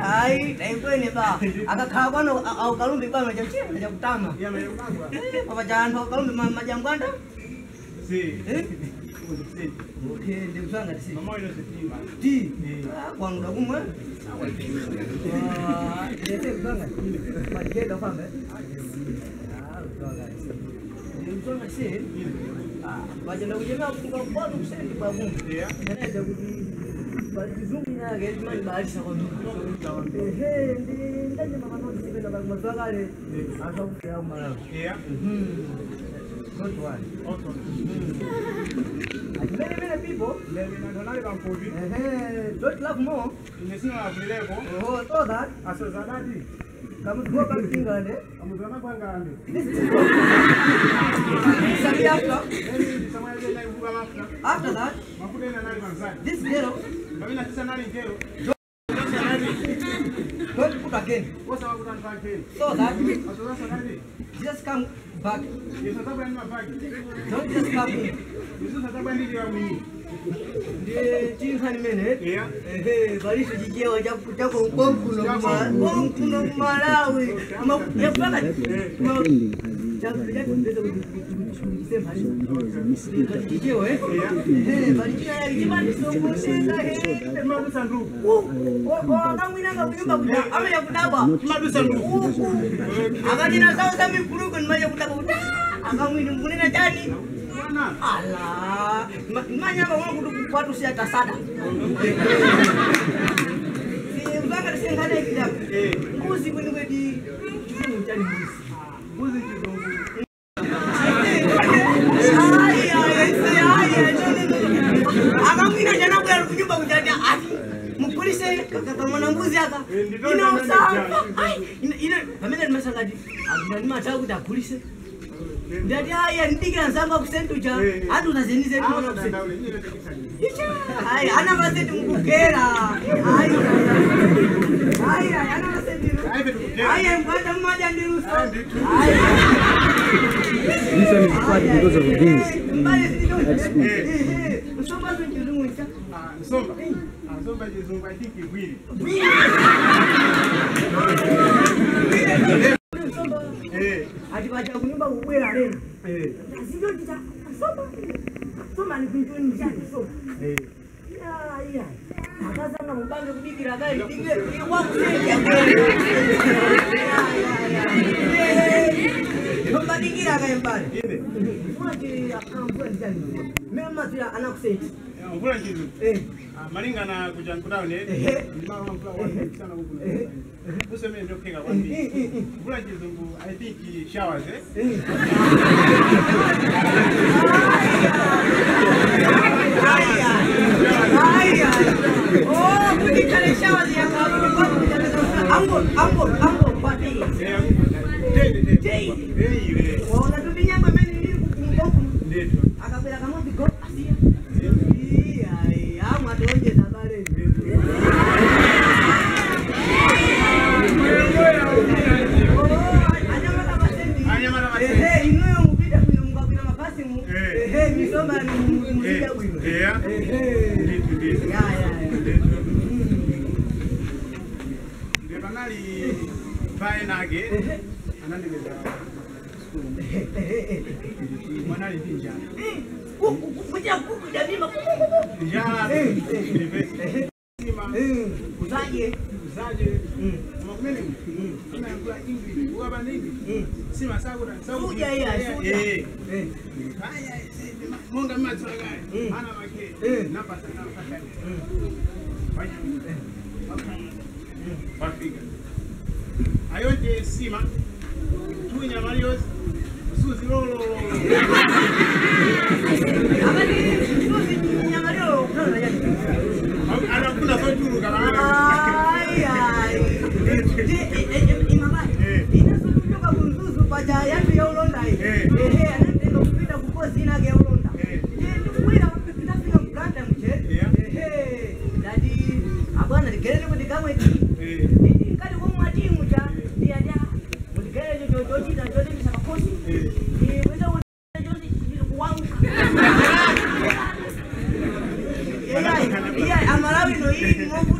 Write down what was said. Ai, dai kweli ba. Akakaa kwano au Kalumbi bwana anajatia, anajakutama. Yeye ameyumagwa. Kwa jana kwa Kalumbi majangwanda? Si. Eh? Okay, ndio msanga si. Mama ile sitima. Ti. Kwa muda kumwe. Ah, ndio msanga. Maje ndo pambe. Ah, msanga. Ndio msanga si. Ah, maje ndo kujema kwa kusendi kwa Mungu. Ndio Kizungu na Gatman Barisha on the ground. Hey, then the Mamma is even about Mazagari. I don't care, Madame. Yeah, good one. Many, many people, maybe not an iron don't love more. Oh, all that, as a Zanadi. Come go back to England. I'm going to go back. After that, this girl. Don't put again. What's our good? So that just come back. Don't just come in. I think he will. Maringa na kujankudao ni mama mpula wani sana huku kuso mene ndio kinga wani kula jizungu I think showers oh kuti kare showers ya ambo bati de wala dunia mene ni kumkombo ndio akapela kama biko asia I Disoda.